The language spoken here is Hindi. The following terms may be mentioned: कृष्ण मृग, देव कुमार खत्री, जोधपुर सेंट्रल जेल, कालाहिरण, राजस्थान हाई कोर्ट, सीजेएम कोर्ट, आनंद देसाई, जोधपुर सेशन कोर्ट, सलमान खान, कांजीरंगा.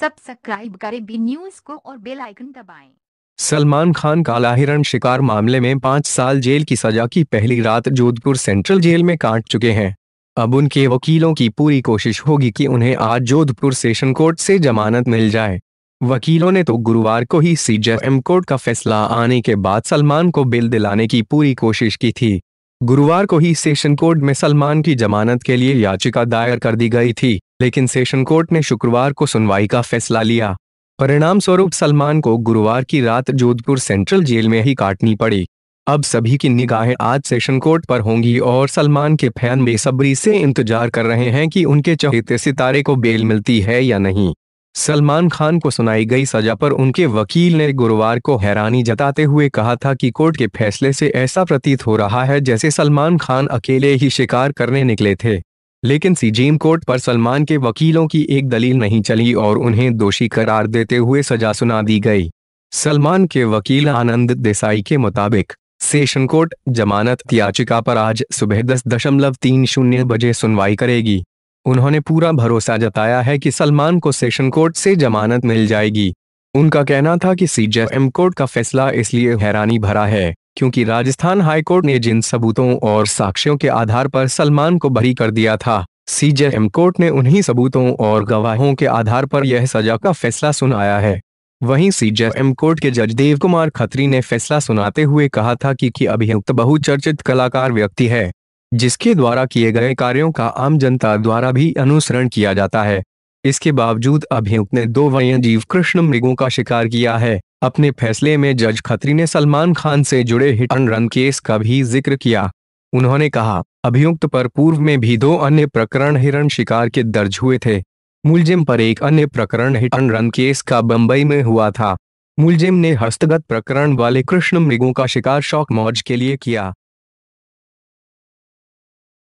सब्सक्राइब करें बी न्यूज को और बेल आइकन दबाएं। सलमान खान कालाहिरण शिकार मामले में 5 साल जेल की सजा की पहली रात जोधपुर सेंट्रल जेल में काट चुके हैं। अब उनके वकीलों की पूरी कोशिश होगी कि उन्हें आज जोधपुर सेशन कोर्ट से जमानत मिल जाए। वकीलों ने तो गुरुवार को ही सीजेएम कोर्ट का फैसला आने के बाद सलमान को बेल दिलाने की पूरी कोशिश की थी। गुरुवार को ही सेशन कोर्ट में सलमान की जमानत के लिए याचिका दायर कर दी गई थी, लेकिन सेशन कोर्ट ने शुक्रवार को सुनवाई का फैसला लिया। परिणाम स्वरूप सलमान को गुरुवार की रात जोधपुर सेंट्रल जेल में ही काटनी पड़ी। अब सभी की निगाहें आज सेशन कोर्ट पर होंगी और सलमान के फैन बेसब्री से इंतजार कर रहे हैं कि उनके चहेते सितारे को बेल मिलती है या नहीं। सलमान खान को सुनाई गई सजा पर उनके वकील ने गुरुवार को हैरानी जताते हुए कहा था कि कोर्ट के फैसले से ऐसा प्रतीत हो रहा है जैसे सलमान खान अकेले ही शिकार करने निकले थे। लेकिन सीजेएम कोर्ट पर सलमान के वकीलों की एक दलील नहीं चली और उन्हें दोषी करार देते हुए सजा सुना दी गई। सलमान के वकील आनंद देसाई के मुताबिक सेशन कोर्ट जमानत याचिका पर आज सुबह 10:30 बजे सुनवाई करेगी। उन्होंने पूरा भरोसा जताया है कि सलमान को सेशन कोर्ट से जमानत मिल जाएगी। उनका कहना था कि सीजेएम कोर्ट का फैसला इसलिए हैरानी भरा है क्योंकि राजस्थान हाई कोर्ट ने जिन सबूतों और साक्ष्यों के आधार पर सलमान को बरी कर दिया था, सीजेएम कोर्ट ने उन्हीं सबूतों और गवाहों के आधार पर यह सजा का फैसला सुनाया है। वहीं सीजेएम कोर्ट के जज देव कुमार खत्री ने फैसला सुनाते हुए कहा था कि अभियुक्त बहुचर्चित कलाकार व्यक्ति है जिसके द्वारा किए गए कार्यों का आम जनता द्वारा भी अनुसरण किया जाता है। इसके बावजूद अभियुक्त ने 2 वन्यजीव कृष्ण मृगों का शिकार किया है। अपने फैसले में जज खत्री ने सलमान खान से जुड़े हिट एंड रन केस का भी जिक्र किया। उन्होंने कहा, अभियुक्त पर पूर्व में भी 2 अन्य प्रकरण हिरण शिकार के दर्ज हुए थे। मुलजिम पर एक अन्य प्रकरण हिट एंड रन केस का बम्बई में हुआ था। मुलजिम ने हस्तगत प्रकरण वाले कृष्ण मृगों का शिकार शौक मौज के लिए किया।